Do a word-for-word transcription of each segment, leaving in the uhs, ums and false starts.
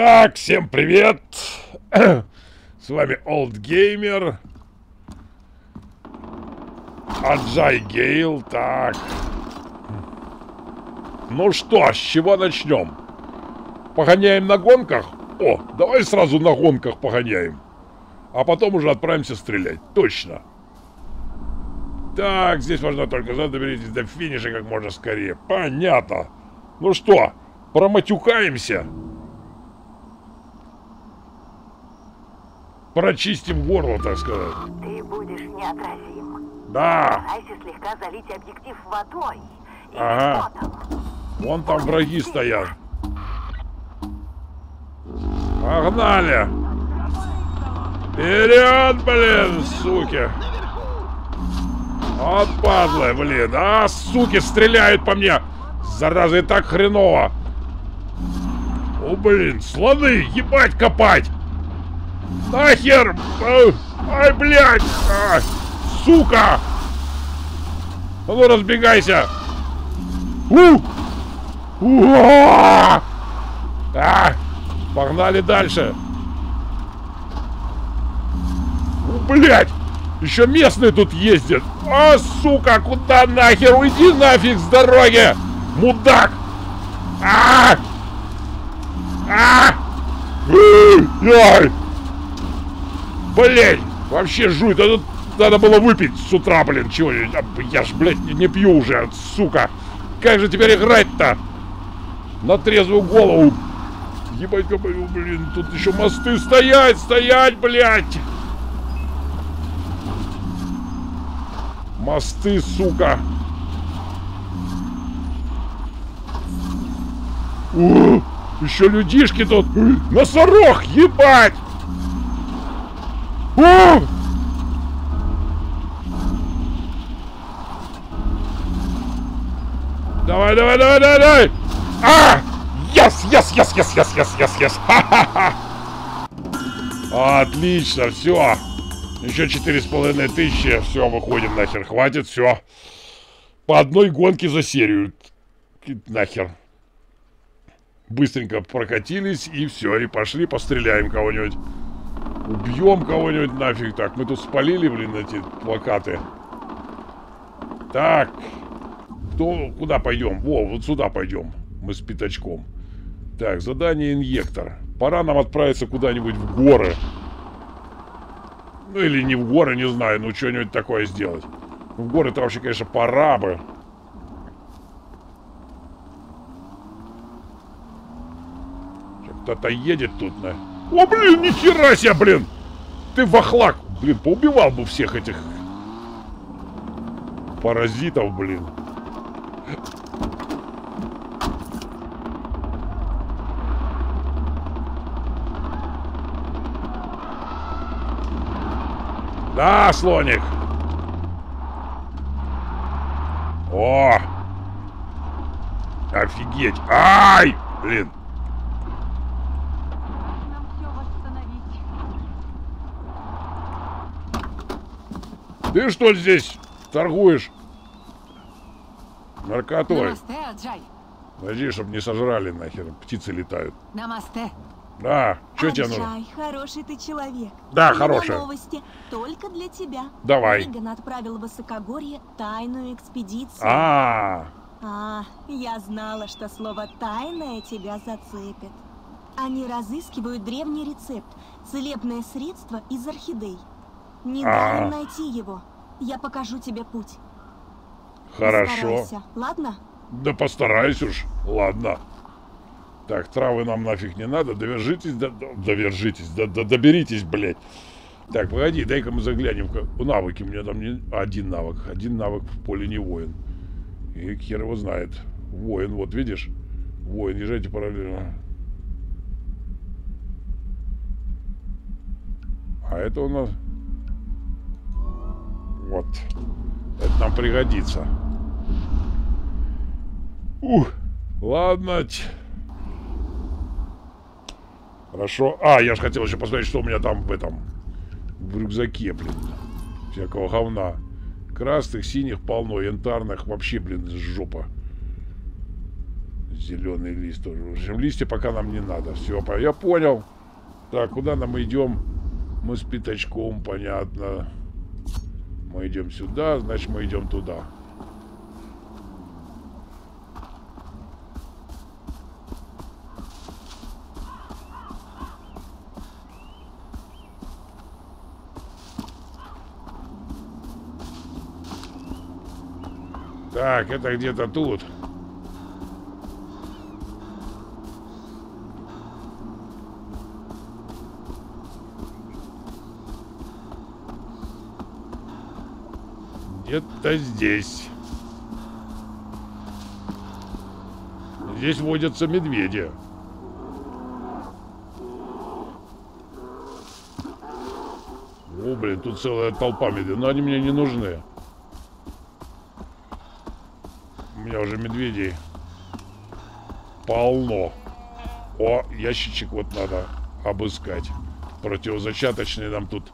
Так, всем привет! С вами Олд Геймер, Аджай Гейл. Так, ну что, с чего начнем? Погоняем на гонках? О, давай сразу на гонках погоняем, а потом уже отправимся стрелять. Точно. Так, здесь важно только доберитесь до финиша как можно скорее. Понятно. Ну что, проматюкаемся? Прочистим горло, так сказать. Ты будешь неотразим. Да. Старайся слегка залить объектив водой. Ага. Вон там враги стоят. Погнали. Вперед, блин, суки. Вот падлы, блин. А, суки, стреляют по мне. Зараза, и так хреново. О, блин, слоны, ебать, копать. Нахер! Ай, блядь! А, сука! А ну разбегайся! У! Уа! А! Погнали дальше! Блядь! Еще местные тут ездят! А, сука! Куда нахер? Уйди нафиг с дороги! Мудак! А! А! Ай! Блять, вообще жуть, а тут надо было выпить с утра, блин, чего-нибудь. Я ж, блядь, не, не пью уже, сука. Как же теперь играть-то? На трезвую голову. Ебать, копаю, блин, тут еще мосты стоять, стоять, блядь. Мосты, сука. О, еще людишки тут. Носорог, ебать. О! Давай, давай, давай, давай, давай! А! Yes, yes, yes, yes, yes, yes, yes, yes. Ха-ха-ха! Отлично, все. Еще четыре с половиной тысячи, все, выходим нахер, хватит, все. По одной гонке за серию, нахер. Быстренько прокатились и все, и пошли постреляем кого-нибудь. Убьем кого-нибудь нафиг. Так, мы тут спалили, блин, эти плакаты. Так. То, куда пойдем? Во, вот сюда пойдем. Мы с пятачком. Так, задание инъектор. Пора нам отправиться куда-нибудь в горы. Ну или не в горы, не знаю. Ну что-нибудь такое сделать. В горы-то вообще, конечно, пора бы. Кто-то едет тут, на. О, блин, ни хера себе, блин! Ты вахлак! Блин, поубивал бы всех этих паразитов, блин. Да, слоник! О! Офигеть! Ай! Блин! Ты что здесь торгуешь? Наркотой. Подожди, чтобы не сожрали нахер. Птицы летают. Намасте. Да, что тебе нужно? Хороший ты человек. Да, хороший. Новости только для тебя. Давай. Реган отправил в Высокогорье тайную экспедицию. А, -а, -а. а, я знала, что слово «тайное» тебя зацепит. Они разыскивают древний рецепт, целебное средство из орхидей. Не дай им найти его. Я покажу тебе путь. Хорошо. Ладно? Да постараюсь уж. Ладно. Так, травы нам нафиг не надо. Довержитесь, до... довержитесь, до... доберитесь, блядь. Так, погоди, дай-ка мы заглянем. Навыки у меня там не... Один навык. Один навык в поле не воин. И хер его знает. Воин, вот видишь? Воин, езжайте параллельно. А это у нас... Вот. Это нам пригодится. Ух. Ладно. Хорошо. А, я же хотел еще посмотреть, что у меня там в этом. В рюкзаке, блин. Всякого говна. Красных, синих полно. Янтарных вообще, блин, жопа. Зеленый лист тоже. В общем, листья пока нам не надо. Все, я понял. Так, куда нам идем? Мы с пятачком, понятно. Мы идем сюда, значит, мы идем туда. Так, это где-то тут. Где-то здесь. Здесь водятся медведи. О, блин, тут целая толпа медведей. Но они мне не нужны. У меня уже медведей полно. О, ящичек вот надо обыскать. Противозачаточные нам тут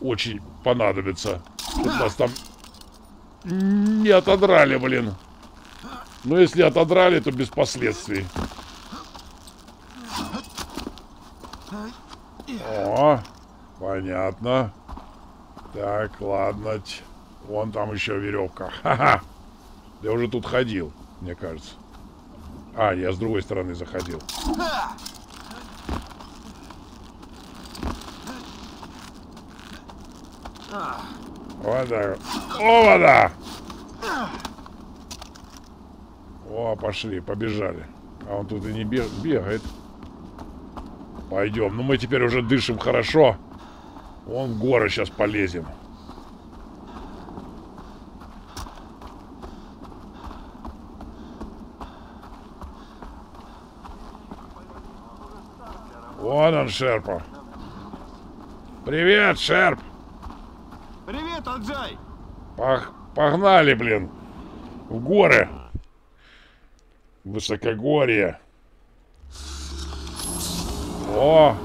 очень понадобятся. Тут нас там... Не отодрали, блин. Ну, если отодрали, то без последствий. О, понятно. Так, ладно. Вон там еще веревка. Ха-ха. Я уже тут ходил, мне кажется. А, я с другой стороны заходил. Вода. О, вода! О, пошли, побежали. А он тут и не бегает. Пойдем. Ну, мы теперь уже дышим хорошо. Вон в горы сейчас полезем. Вон он, Шерпа. Привет, Шерп. Привет, Аджай! Пох... Погнали, блин! В горы! Высокогорье! О!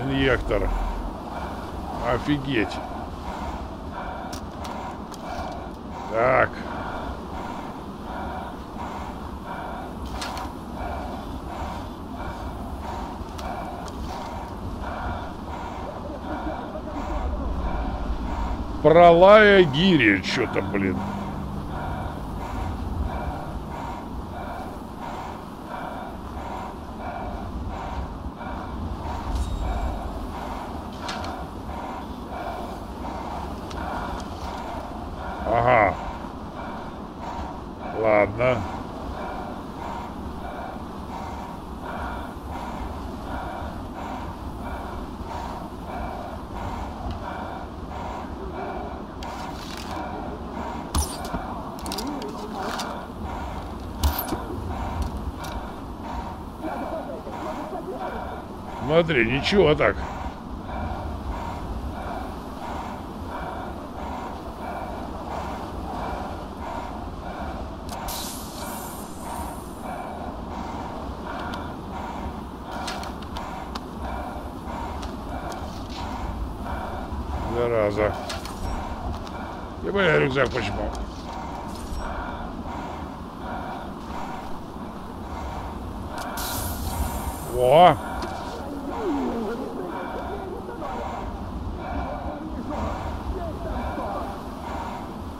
Инъектор! Офигеть! Так! Пролая гири, что-то, блин. Ага. Ладно. Смотри, ничего так. Зараза. Я понял, рюкзак почему. Во!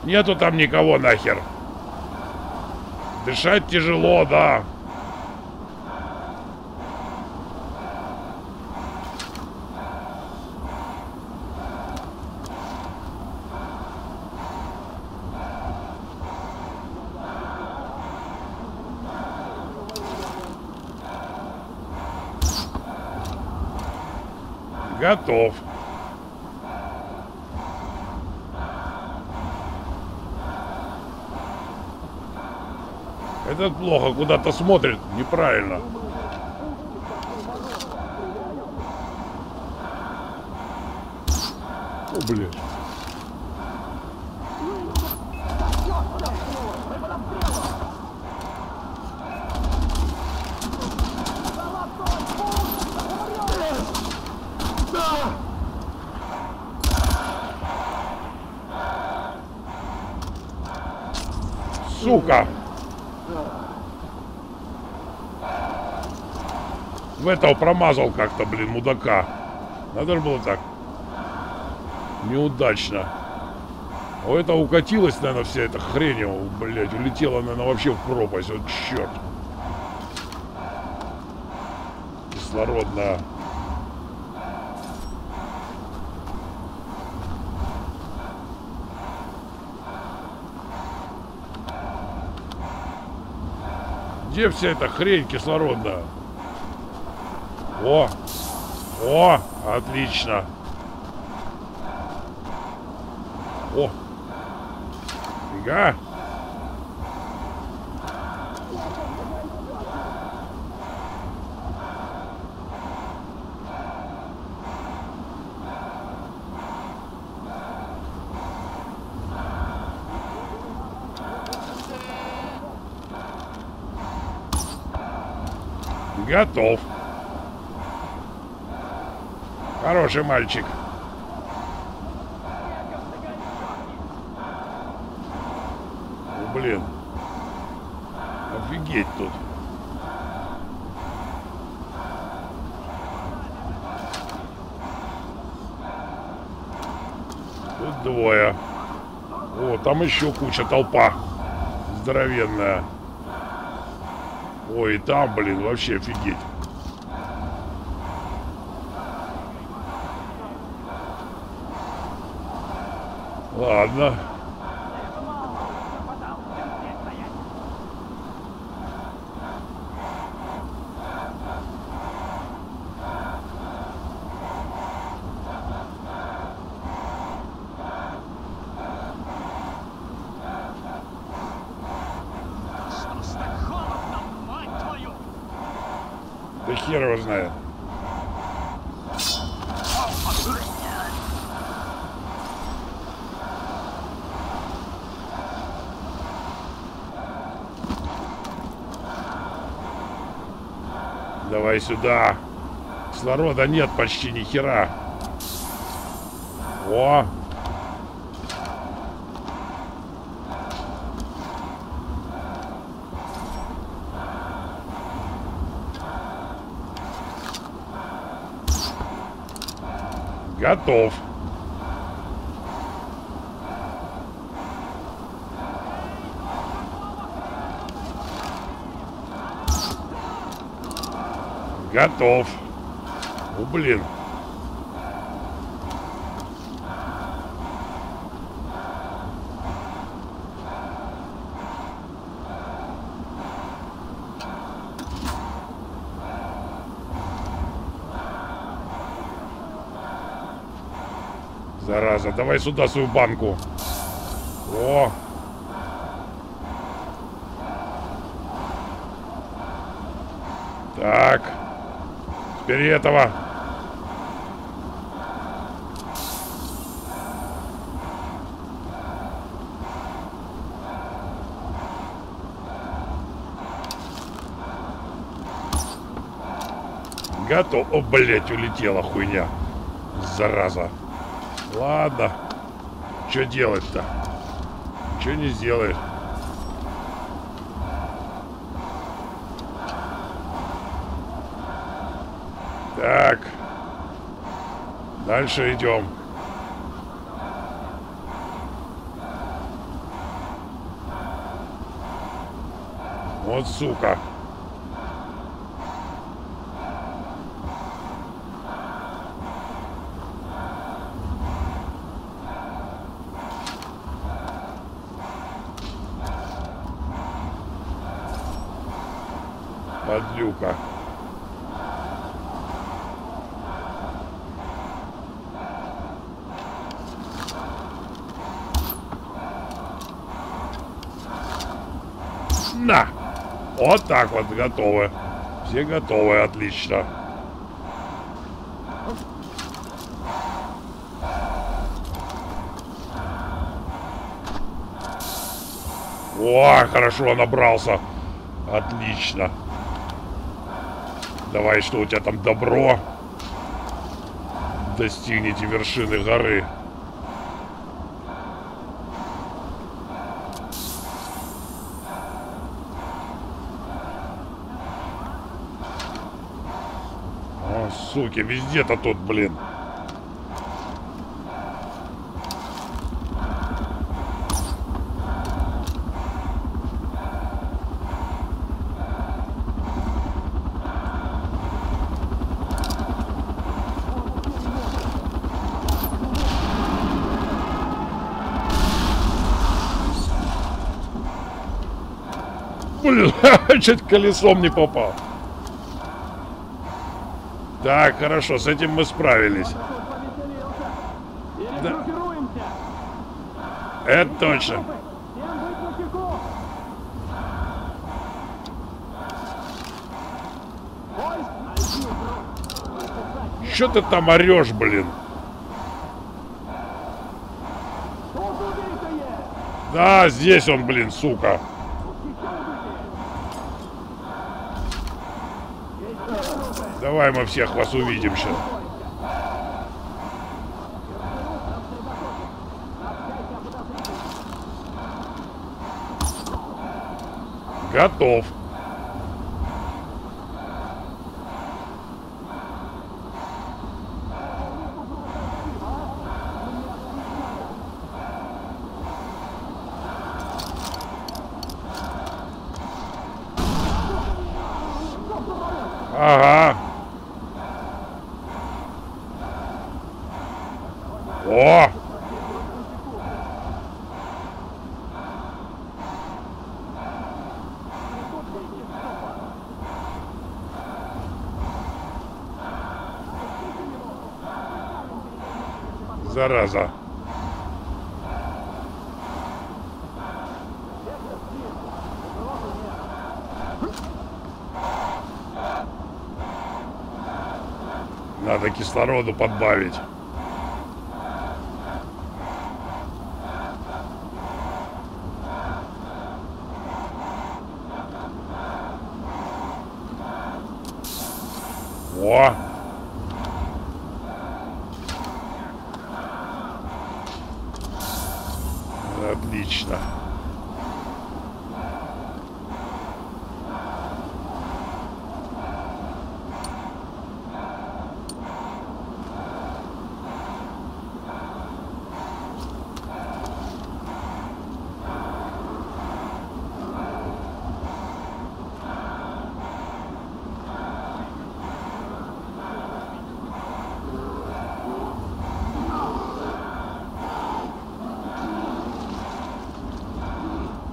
Нету там никого нахер. Дышать тяжело, да. Готов. Этот плохо куда-то смотрит, неправильно. О, блин. Сука! в этого промазал как-то, блин, мудака. Надо же было так. Неудачно. А у этого укатилась, наверное, вся эта хрень, блядь, улетела, наверное, вообще в пропасть. Вот черт. Кислородная. Где вся эта хрень кислородная? О! О! Отлично! О! Фига! Готов. Хороший мальчик. Блин. Офигеть тут. Тут двое. О, там еще куча, толпа. Здоровенная. Ой, там, блин, вообще офигеть. Ладно. Хер его знает. Давай сюда. Кислорода нет почти ни хера. О! Готов. Готов. О, блин. Зараза, давай сюда свою банку. О! Так. Теперь этого. Готов. О, блядь, улетела хуйня. Зараза. Ладно. Что делать-то? Что не сделаешь? Так. Дальше идем. Вот сука. Подлюка. На! Вот так вот, готовы. Все готовы, отлично. О, хорошо, набрался. Отлично. Давай, что у тебя там добро? Достигните вершины горы. Суки, везде-то тут, блин. Блин, чуть колесом не попал. Так, хорошо, с этим мы справились. Да. Это точно. Чё ты там орёшь, блин? Да, здесь он, блин, сука. Давай мы всех вас увидим сейчас. Готов. Ага. О! Зараза. Надо кислороду подбавить. О! Отлично.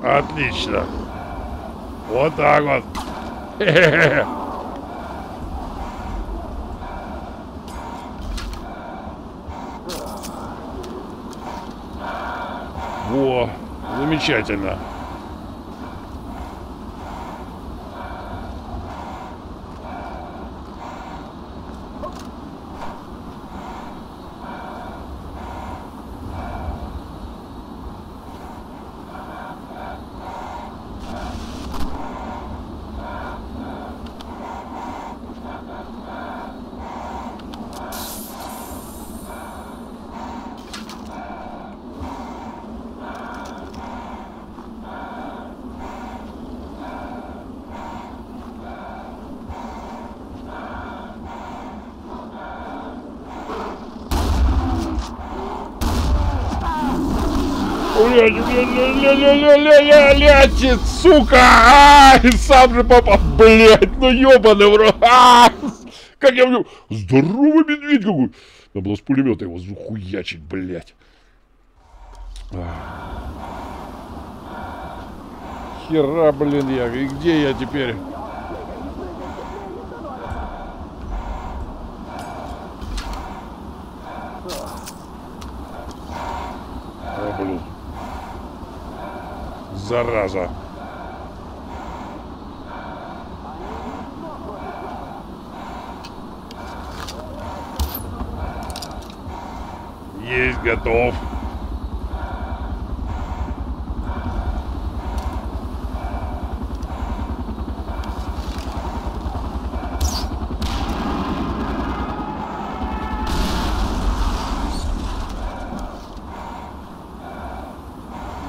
Отлично. Вот так вот. Хе-хе-хе. Во, замечательно. Блять, сука! А, и сам же попал! Блять, ну ёбаный в рот! А, как я в нем... Здоровый медведь какой! Надо было с пулемета его захуячить, блять. Хера, блин, я... И где я теперь? А, блин. Зараза. Есть, готов.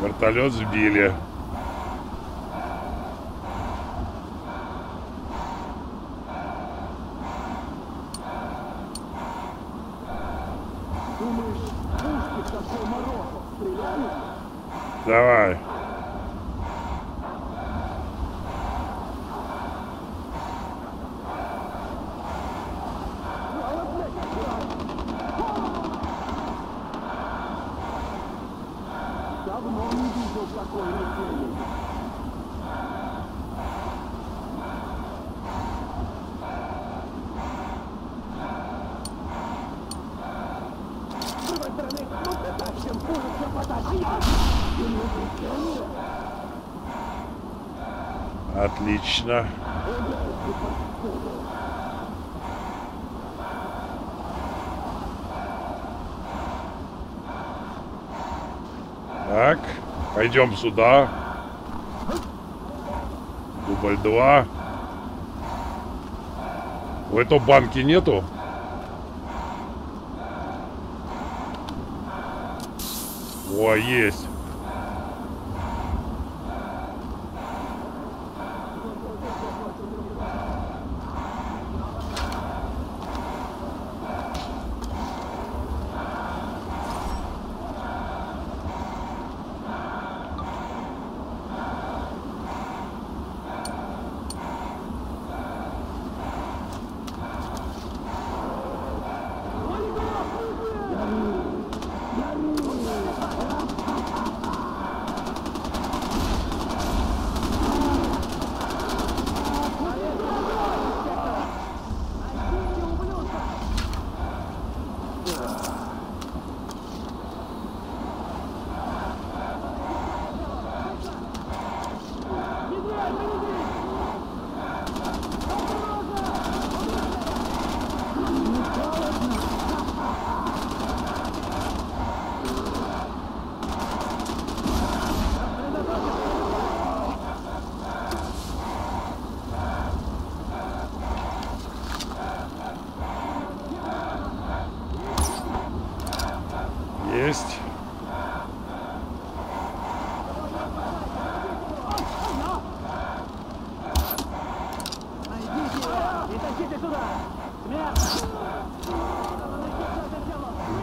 Вертолет сбили. Давай. Отлично. Так, пойдем сюда. Дубль два. В этой банке нету. О, есть.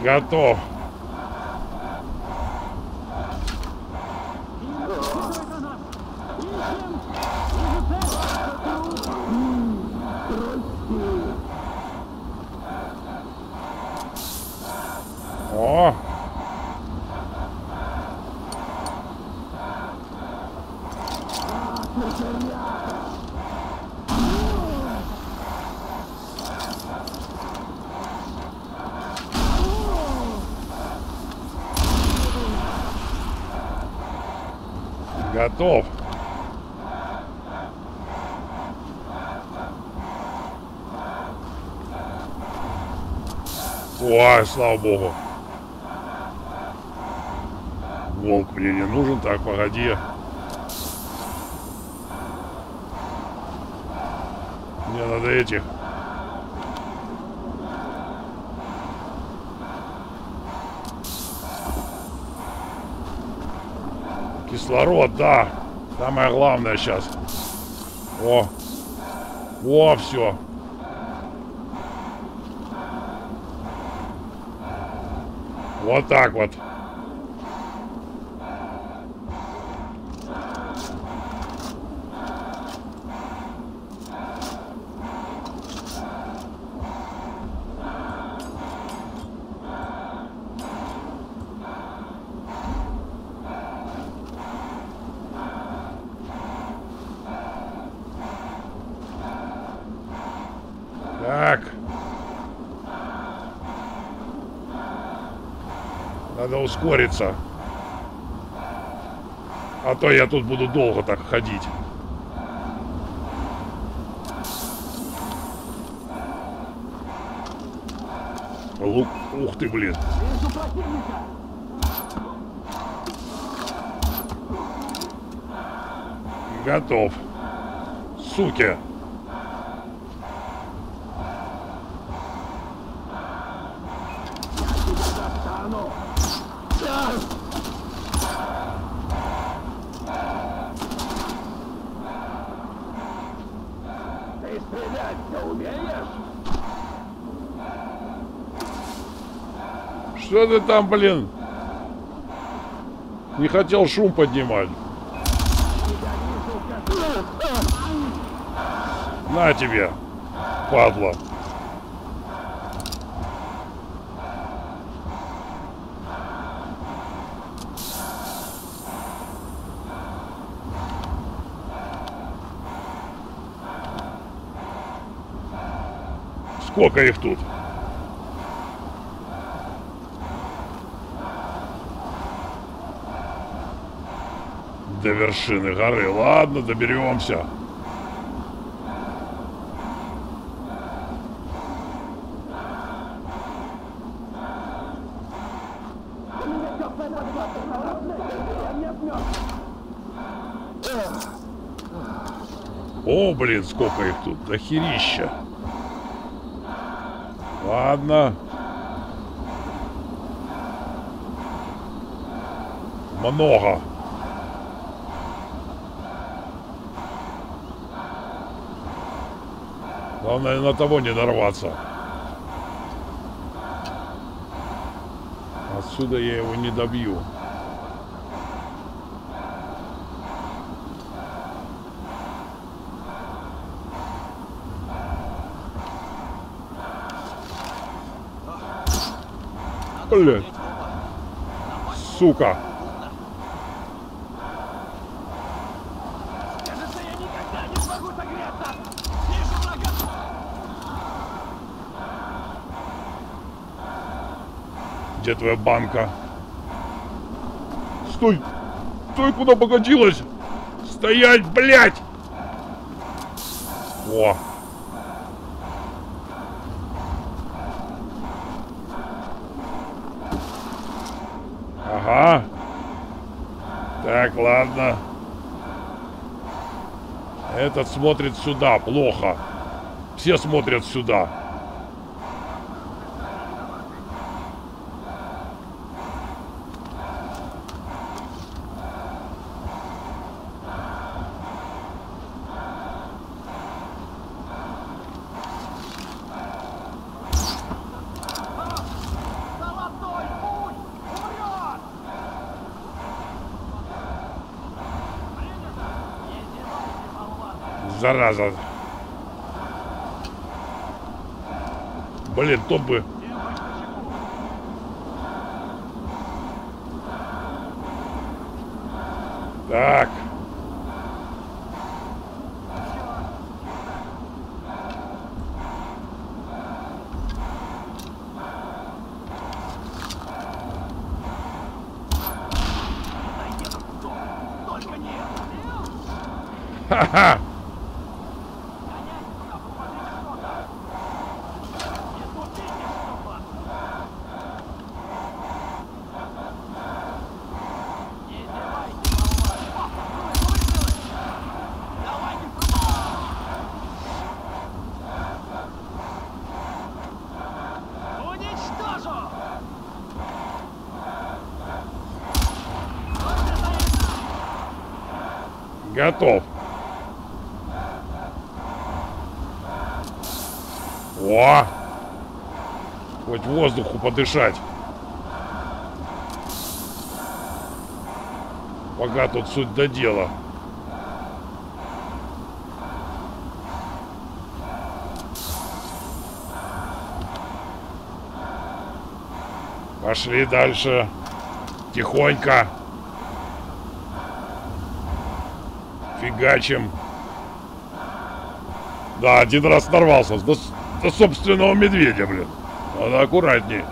Готов. О! Готов. Ой, слава богу. Волк мне не нужен. Так, погоди. Мне надо этих. Кислород, да. Самое главное сейчас. О. О, все. Вот так вот. Ускориться, а то я тут буду долго так ходить. Лук, ух ты, блин. Готов, суки. Что ты там, блин? Не хотел шум поднимать. На тебе, падла. Сколько их тут? До вершины горы. Ладно, доберемся. О, блин, сколько их тут. Дохерища. Ладно. Много. Главное, на того не дорваться. Отсюда я его не добью. Блядь. Сука. Где твоя банка? Стой! Стой, куда погодилась? Стоять, блядь! О! Ага. Так, ладно. Этот смотрит сюда, плохо. Все смотрят сюда. Зараза. Блин, топ бы. Так. Ха-ха. Готов. О! Хоть воздуху подышать. Пока тут суть до дела. Пошли дальше. Тихонько. Фигачим. Да, один раз нарвался до, до собственного медведя, блин. Надо аккуратней.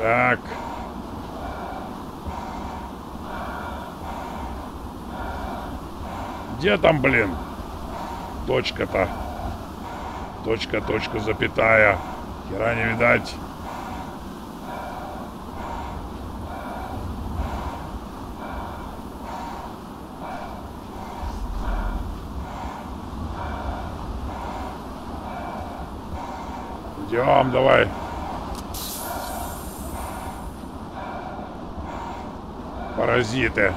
Так. Где там, блин? Точка-то. Точка, точка, запятая. Хера не видать. Идем, давай. Паразиты.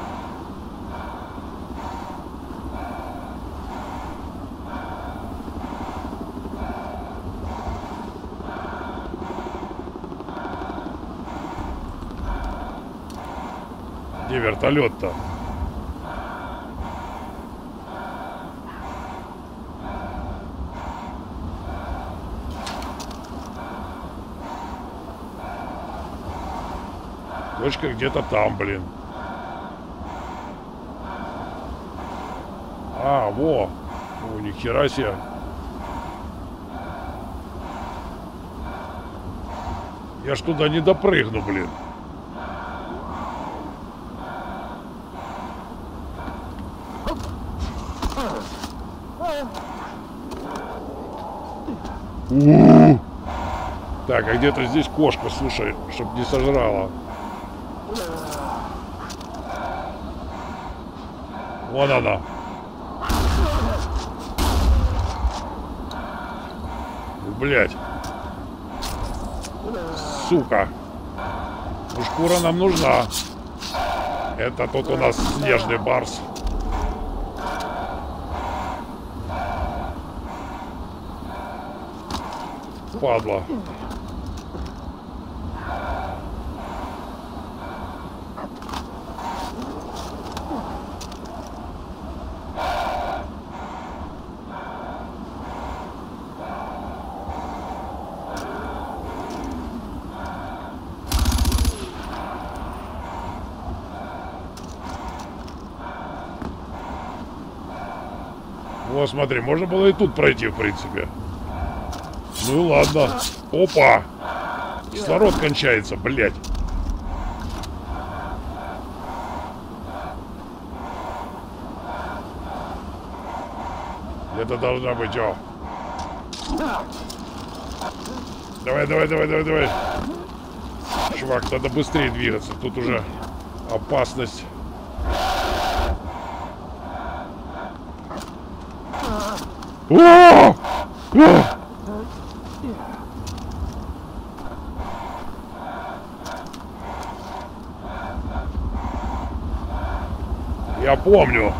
Где вертолет-то? Точка где-то там, блин. А, во. Ну, ни хера себе. Я ж туда не допрыгну, блин. У-у-у. Так, а где-то здесь кошка, слушай, чтоб не сожрала. Вон она. Блять. Сука. Ну, шкура нам нужна. Это тут у нас снежный барс. Падла. Вот, смотри, можно было и тут пройти, в принципе. Ну ладно. Опа! Кислород кончается, блядь. Это должна быть, о. Давай, давай, давай, давай, давай. Чувак, надо быстрее двигаться. Тут уже опасность. О! О! Я помню.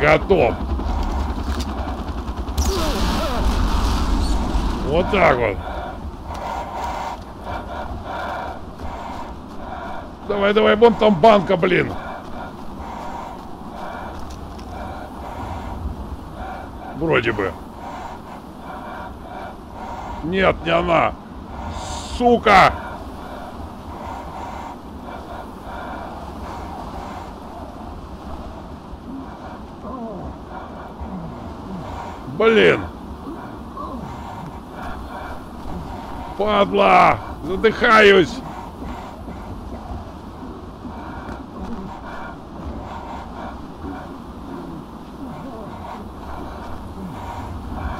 Готов. Вот так вот. Давай, давай, вон там банка, блин. Вроде бы. Нет, не она. Сука! Блин. Падла! Задыхаюсь!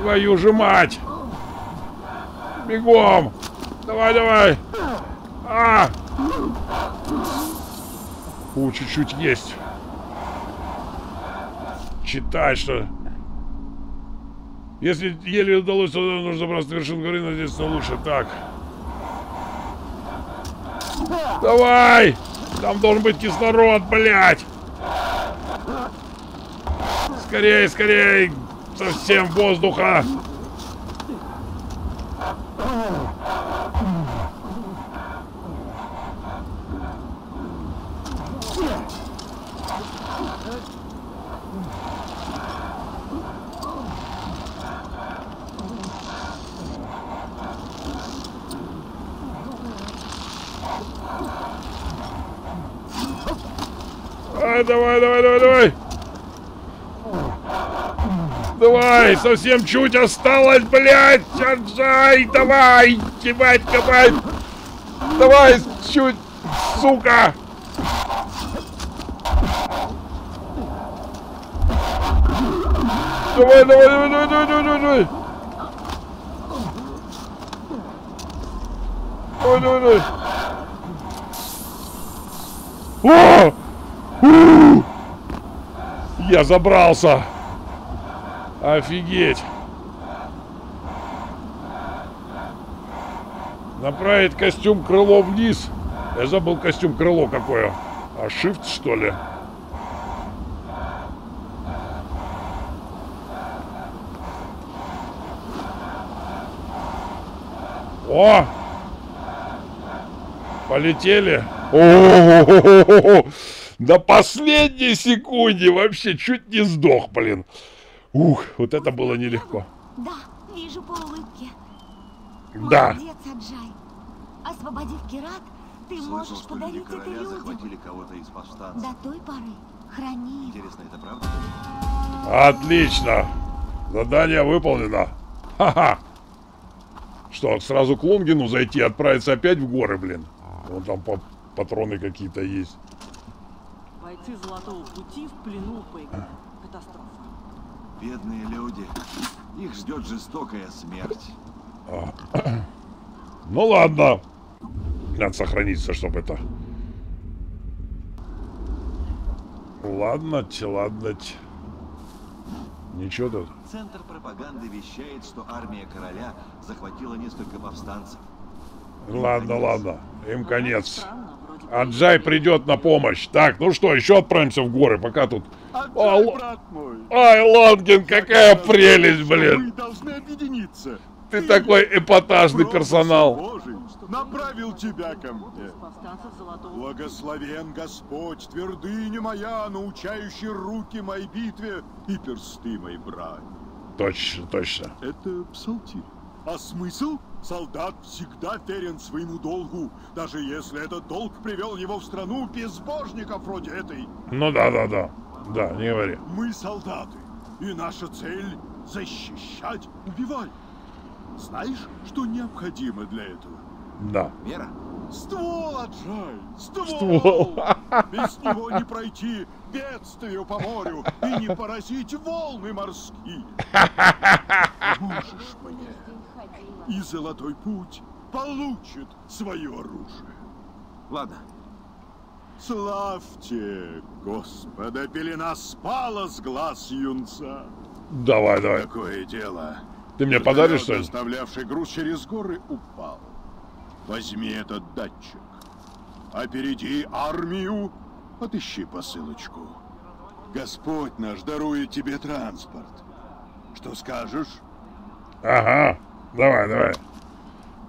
Твою же мать! Бегом! Давай, давай! А! У, чуть-чуть есть. Читай, что... Если еле удалось, то нужно просто вершину горы, надеяться на лучше. Так. Давай! Там должен быть кислород, блядь! Скорей, скорей! Совсем воздуха! Давай, давай, давай, давай. Давай, совсем чуть осталось, блядь. Аджай, давай. Ебать, давай. Давай, чуть, сука. Давай, давай, давай, давай, давай, давай, давай. Давай, давай, давай. О! Я забрался. Офигеть. Направить костюм крыло вниз. Я забыл костюм крыло какое. А shift, что ли? О! Полетели. О-о-о-о-о-о-о! До последней секунды вообще чуть не сдох, блин. Ух, вот это было нелегко. Да, вижу по улыбке. Да. Молодец, Аджай. Освободив Кират, ты слышал, можешь подарить это людям. До той поры храни. Интересно, это правда? Отлично. Задание выполнено. Ха-ха. Что, сразу к Лонгину зайти, отправиться опять в горы, блин. Вон там патроны какие-то есть. Бойцы Золотого Пути в плену Пейка. Катастрофа. Бедные люди. Их ждет жестокая смерть. А. Ну ладно. Надо сохраниться, чтобы это... Ладно, ладно. Ничего тут. Центр пропаганды вещает, что армия короля захватила несколько повстанцев. Ладно, конец. ладно. Им ну, конец. Странно, Аджай придет на помощь. Так, ну что, еще отправимся в горы, пока тут... Аджай, О, брат мой. Ай, Лонгин, какая Аджай, прелесть, блин. Мы должны объединиться. Ты, Ты такой эпатажный персонал. Божий направил тебя ко мне. Благословен Господь, твердыня моя, научающий руки моей битве и персты моей брани. Точно, точно. Это псалтирь. А смысл? Солдат всегда верен своему долгу, даже если этот долг привел его в страну безбожников вроде этой. Ну да, да, да. Да, не говори. Мы солдаты, и наша цель — защищать, убивать. Знаешь, что необходимо для этого? Да. Вера. Ствол, Аджай! Ствол! Ствол. Без него не пройти бедствию по морю и не поразить волны морские. Можешь мне. И Золотой Путь получит свое оружие. Ладно. Славьте Господа, пелена спала с глаз юнца. Давай, давай. Такое дело. Ты мне подаришь, что ли? Доставлявший груз через горы упал. Возьми этот датчик. Опереди армию, отыщи посылочку. Господь наш дарует тебе транспорт. Что скажешь? Ага. Давай, давай.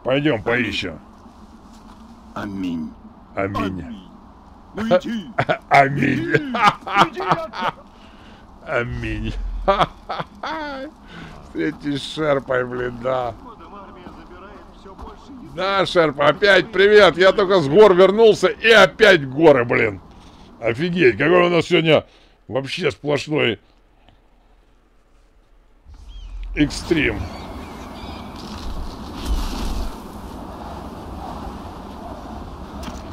Пойдем, Аминь. поищем. Аминь. Аминь. Аминь. Ну иди. Аминь. Иди, иди, Аминь. Встретись с Шерпой, блин, да. Да, Шерп, опять привет. Я только с гор вернулся и опять горы, блин. Офигеть, какой у нас сегодня вообще сплошной экстрим.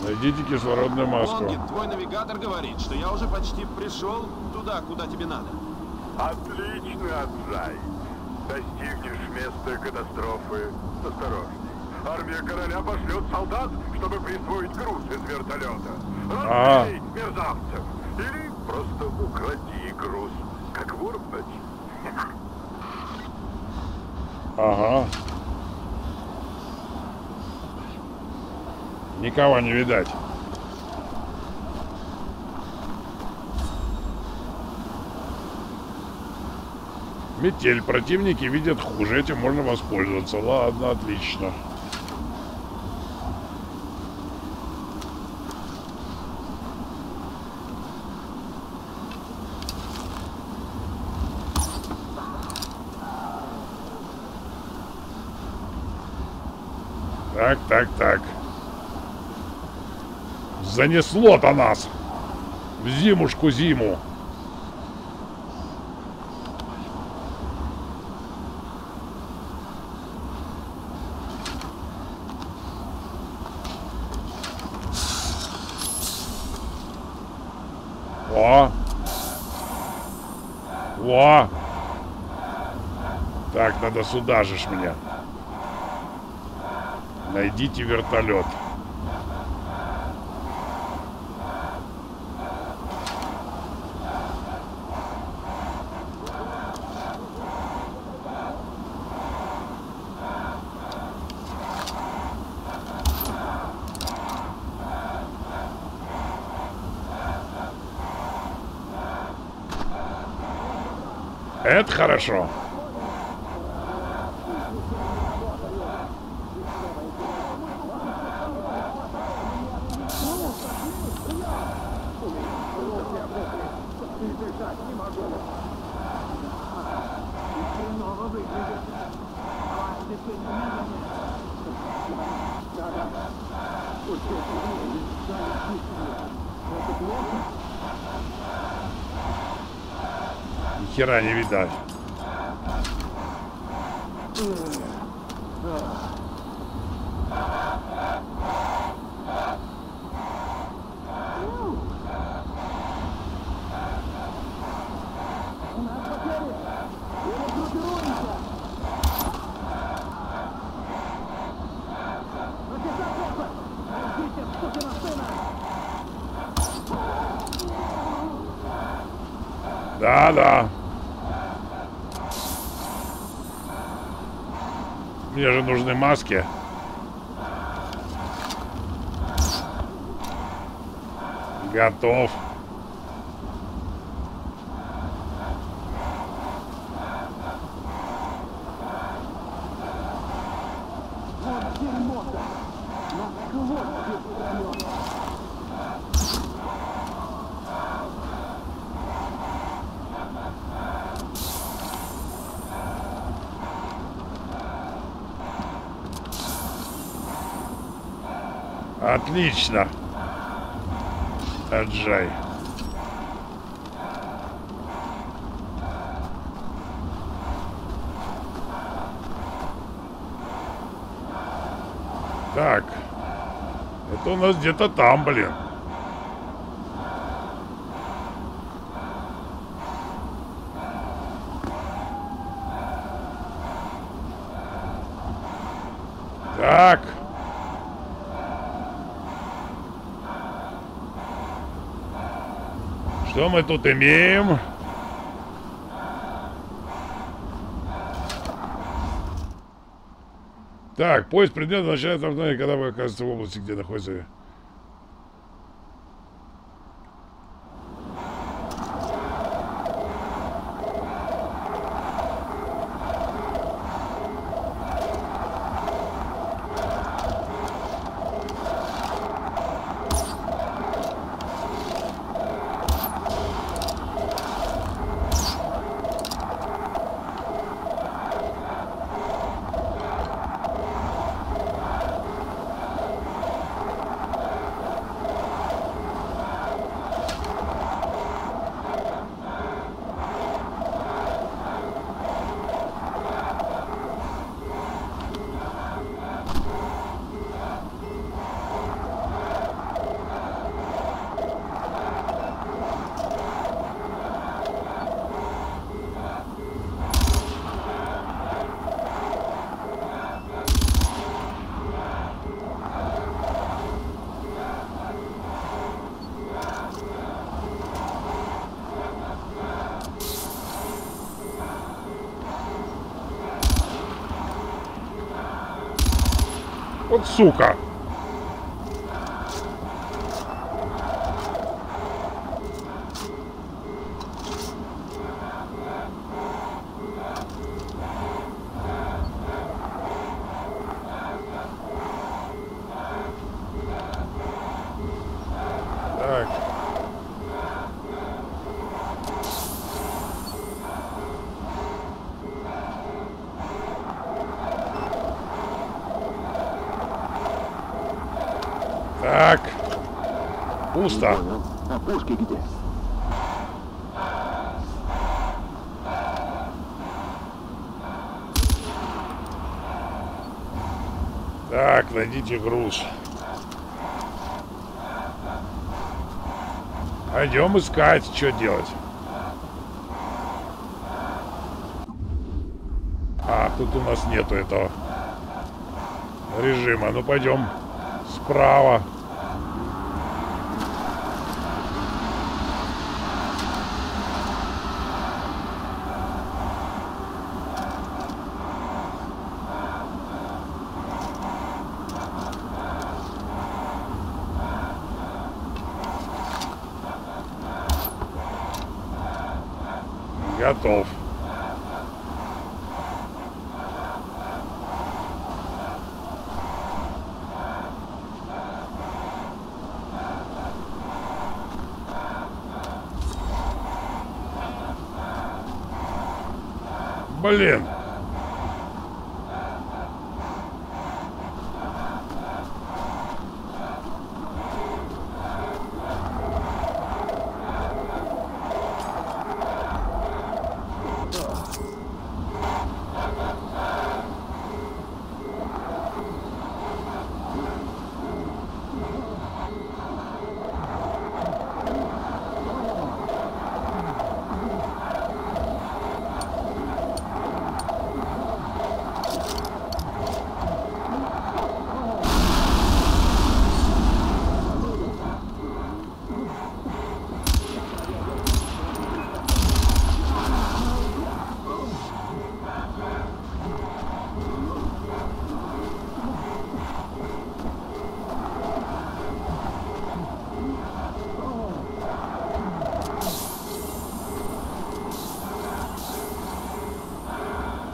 Найдите кислородную маску. Лонгин, твой навигатор говорит, что я уже почти пришел туда, куда тебе надо. Отлично, Аджай. Достигнешь места катастрофы. Осторожней. Армия короля пошлет солдат, чтобы присвоить груз из вертолета. Разбей мерзавцев. Или просто укради груз, как вор, значит. Ага. Никого не видать. Метель. Противники видят хуже. Этим можно воспользоваться. Ладно, отлично. Так, так, так. Занесло-то нас в зимушку зиму. О! О! Так, надо сюда же ж меня. Найдите вертолет. Это хорошо. Ни хера не видать. Да-да. Мне же нужны маски. Готов. Отлично, Аджай. Так, это у нас где-то там, блин. Так. Что мы тут имеем? Так, поиск предмета начинается, когда вы оказываетесь в области, где находится. Вот сука. Так. Так, пусто. А пушки где? Так, найдите груз. Пойдем искать, что делать. А, тут у нас нету этого режима. Ну пойдем справа. Готов. Блин.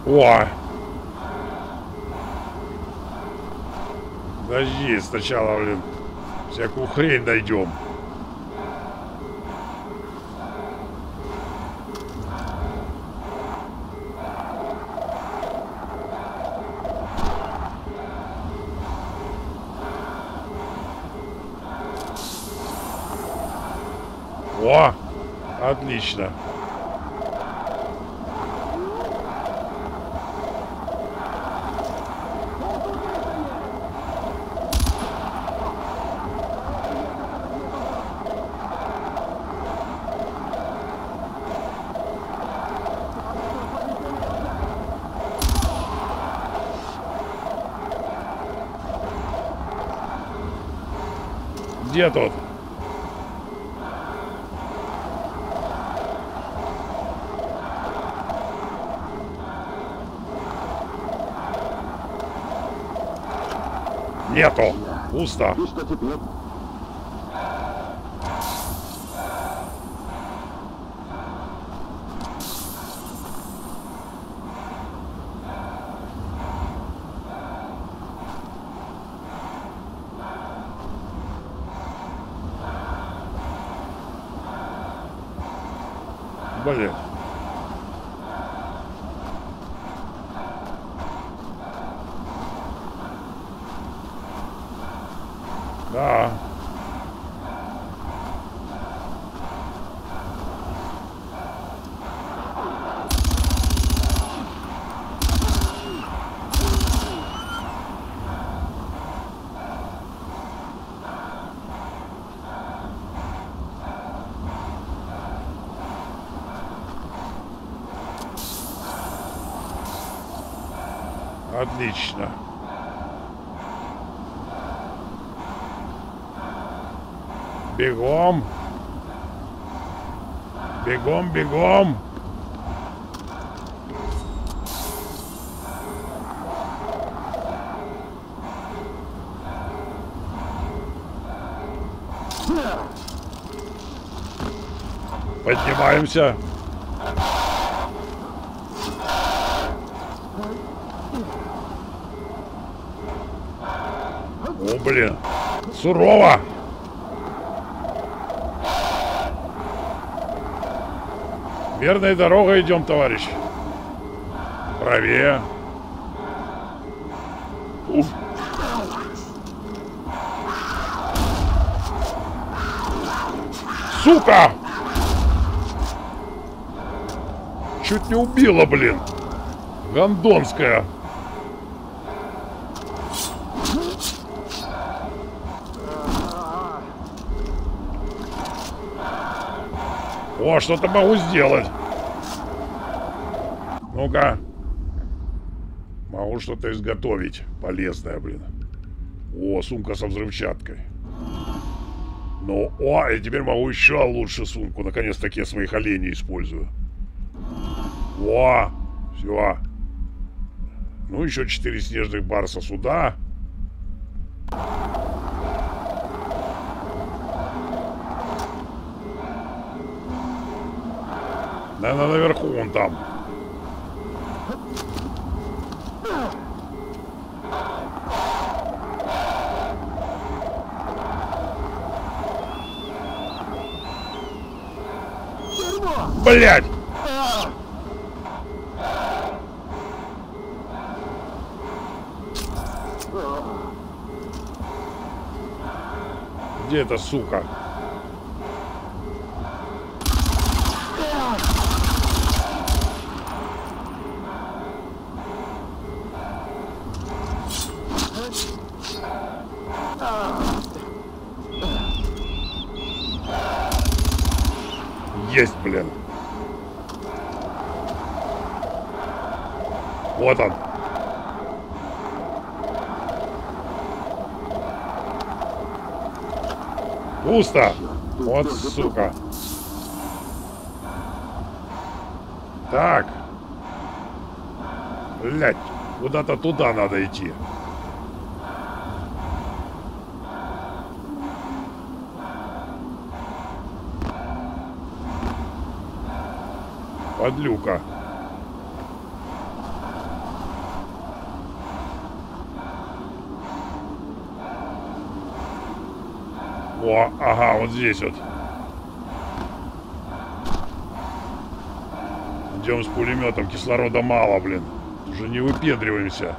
О! Подожди, сначала, блин, всякую хрень найдем. О! Отлично. Где тот? Нету. Пусто. Блин. Да. Отлично. Бегом. Бегом, бегом. Поднимаемся. О, блин. Сурово. Верной дорогой идем, товарищ. Правее. Уф. Сука! Чуть не убила, блин. Гондонская. О, что-то могу сделать. Ну-ка. Могу что-то изготовить. Полезное, блин. О, сумка со взрывчаткой. Ну, о, и теперь могу еще лучше сумку. Наконец-таки я своих оленей использую. О, все. Ну, еще четыре снежных барса сюда. Наверное, наверху он там. Блядь! Где эта сука? Есть, блин. Вот он. Пусто. Вот, сука. Так. Блядь, куда-то туда надо идти. Подлюка. О, ага, вот здесь вот. Идем с пулеметом, кислорода мало, блин. Уже не выпендриваемся.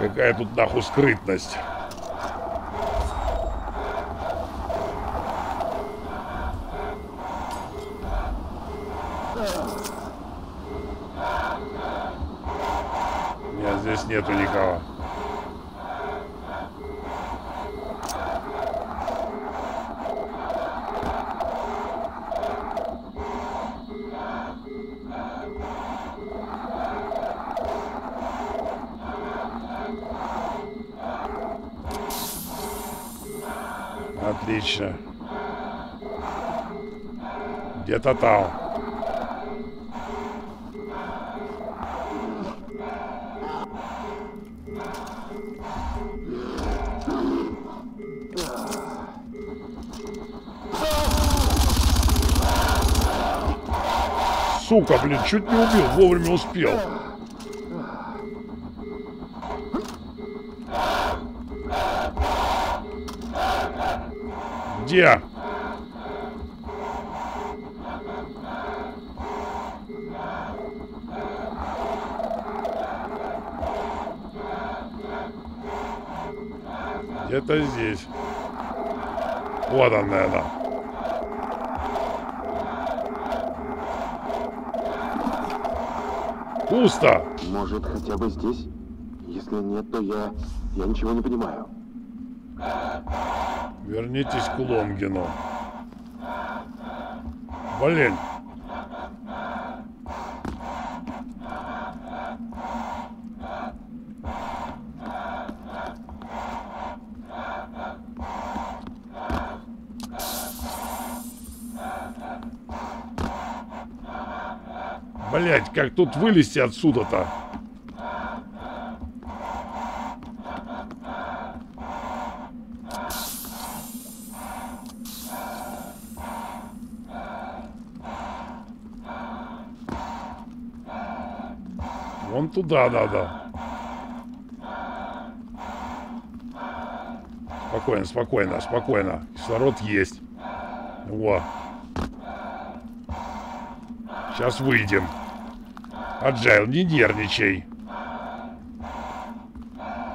Какая тут нахуй скрытность. Нет, здесь нету никого. Отлично. Где тотал? Сука, блин, чуть не убил, вовремя успел. Где? Где-то здесь. Вот он, наверное. Пусто. Может, хотя бы здесь? Если нет, то я... я ничего не понимаю. Вернитесь к Лонгину. Блин. Блять, как тут вылезти отсюда-то? Вон туда надо. Спокойно, спокойно, спокойно. Кислород есть. Во. Сейчас выйдем. Аджайл, не нервничай.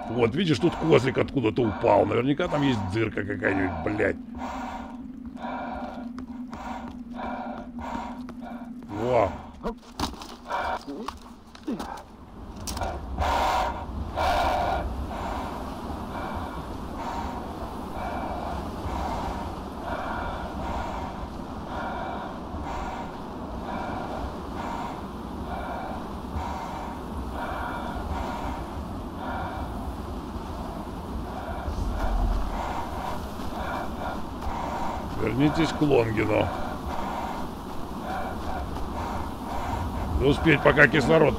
Вот, видишь, тут козлик откуда-то упал. Наверняка там есть дырка какая-нибудь, блядь. Во. Вернитесь к Лонгину. Да успеть, пока кислород.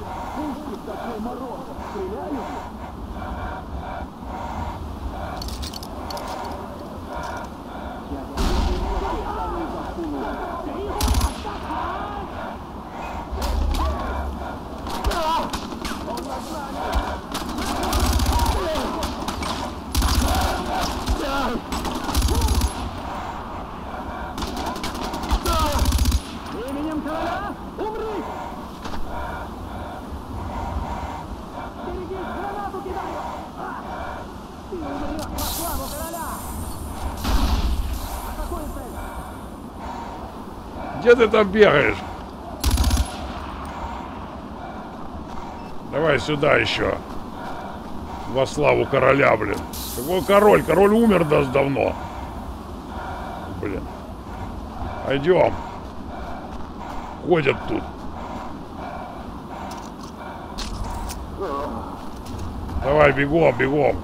Где ты там бегаешь? Давай сюда еще. Во славу короля, блин. Какой король? Король умер даже давно. Блин. Пойдем. Ходят тут. Давай, бегом, бегом.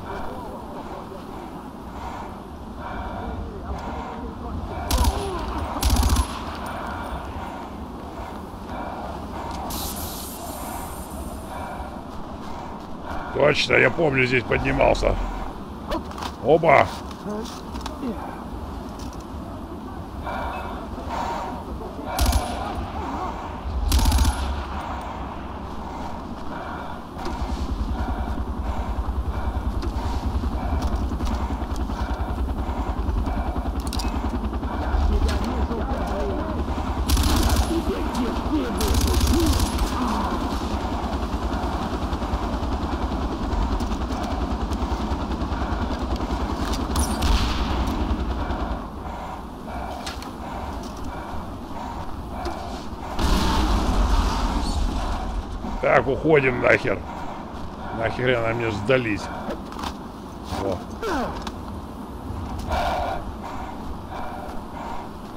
Точно, я помню, здесь поднимался. Оба. Так, уходим нахер. Нахер она мне сдались. Во.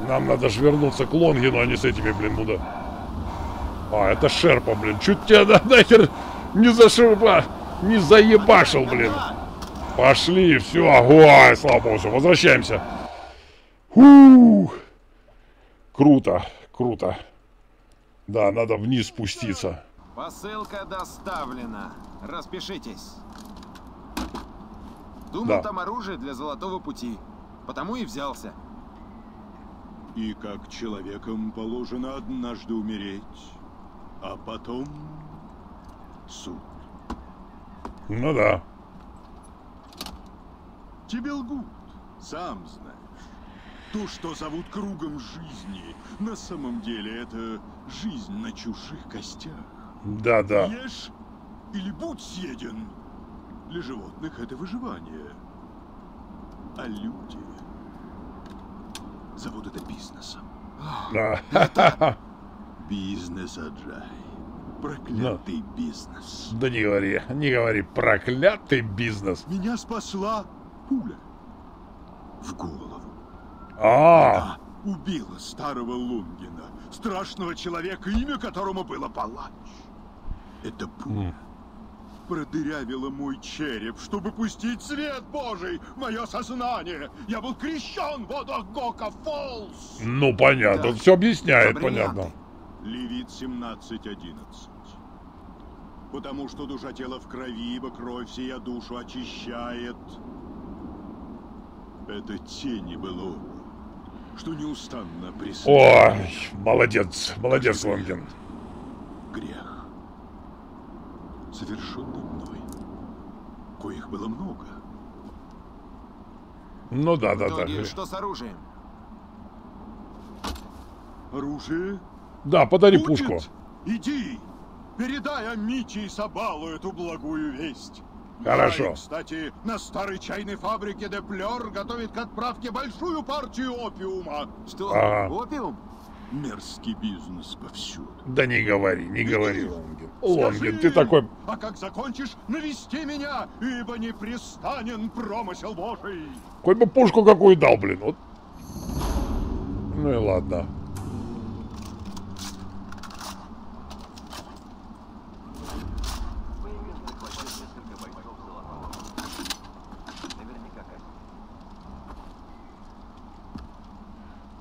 Нам надо же вернуться к Лонгину, а не с этими, блин, муда. А, это Шерпа, блин. Чуть тебя да, нахер не зашерпа, не заебашил, блин. Пошли, все. Ой, слава богу, все. Возвращаемся. Фух. Круто, круто. Да, надо вниз спуститься. Посылка доставлена. Распишитесь. Думал, да. Там оружие для Золотого Пути. Потому и взялся. И как человеком положено однажды умереть, а потом суд. Ну да. Тебе лгут, сам знаешь. То, что зовут кругом жизни, на самом деле это жизнь на чужих костях. Да-да. Ешь или будь съеден. Для животных это выживание. А люди зовут это бизнесом. Да. Это бизнес, Аджай. Проклятый да. бизнес. Да не говори, не говори. Проклятый бизнес. Меня спасла пуля в голову. А-а-а. Она убила старого Лонгина, страшного человека, имя которому было Палач. Эта пуля mm. продырявила мой череп, чтобы пустить свет Божий в мое сознание. Я был крещен в водах Гока Фоллс. Ну понятно, да. Все объясняет, понятно. Левит семнадцать одиннадцать. Потому что душа тела в крови, ибо кровь сия душу очищает. Это тени было, что неустанно преследует. Ой, молодец, молодец, Лонгин. Грех, совершенный мной, коих было много. Ну да, да, да. И что с оружием? Оружие? Да, подари Будет? пушку. Иди, передай Амичи и Сабалу эту благую весть. Хорошо. Да, кстати, на старой чайной фабрике Деплер готовит к отправке большую партию опиума. Что? А -а -а. Опиум? Мерзкий бизнес повсюду. Да не говори, не говори, Лонгин. Лонгин, ты такой... А как закончишь, навести меня, ибо не пристанен промысел Божий. Хоть бы пушку какую дал, блин. Вот. Ну и ладно.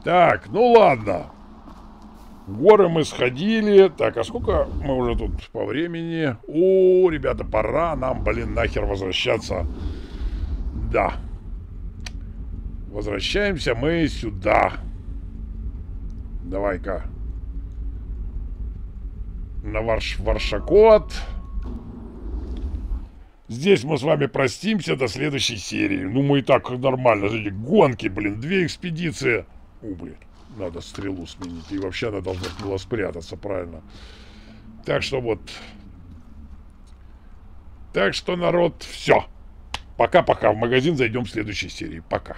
Так, ну ладно. Горы мы сходили. Так, а сколько мы уже тут по времени? О, ребята, пора нам, блин, нахер возвращаться. Да. Возвращаемся мы сюда. Давай-ка. На варш варшакот. Здесь мы с вами простимся до следующей серии. Ну, мы и так нормально. Гонки, блин, две экспедиции. О, блин, надо стрелу сменить. И вообще она должна была спрятаться, правильно. Так что вот. Так что, народ, все. Пока-пока. В магазин зайдем в следующей серии. Пока.